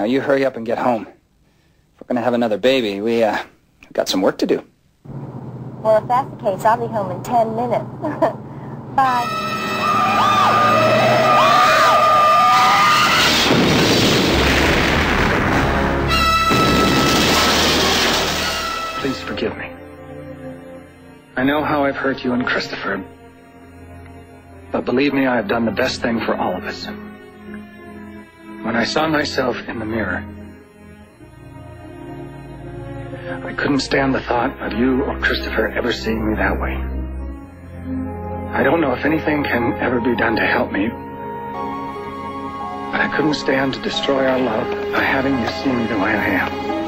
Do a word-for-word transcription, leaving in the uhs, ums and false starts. Now you hurry up and get home. If we're going to have another baby, we, uh, we've got some work to do. Well, if that's the case, I'll be home in ten minutes. Bye. Please forgive me. I know how I've hurt you and Christopher, but believe me, I have done the best thing for all of us. When I saw myself in the mirror, I couldn't stand the thought of you or Christopher ever seeing me that way. I don't know if anything can ever be done to help me, but I couldn't stand to destroy our love by having you see me the way I am.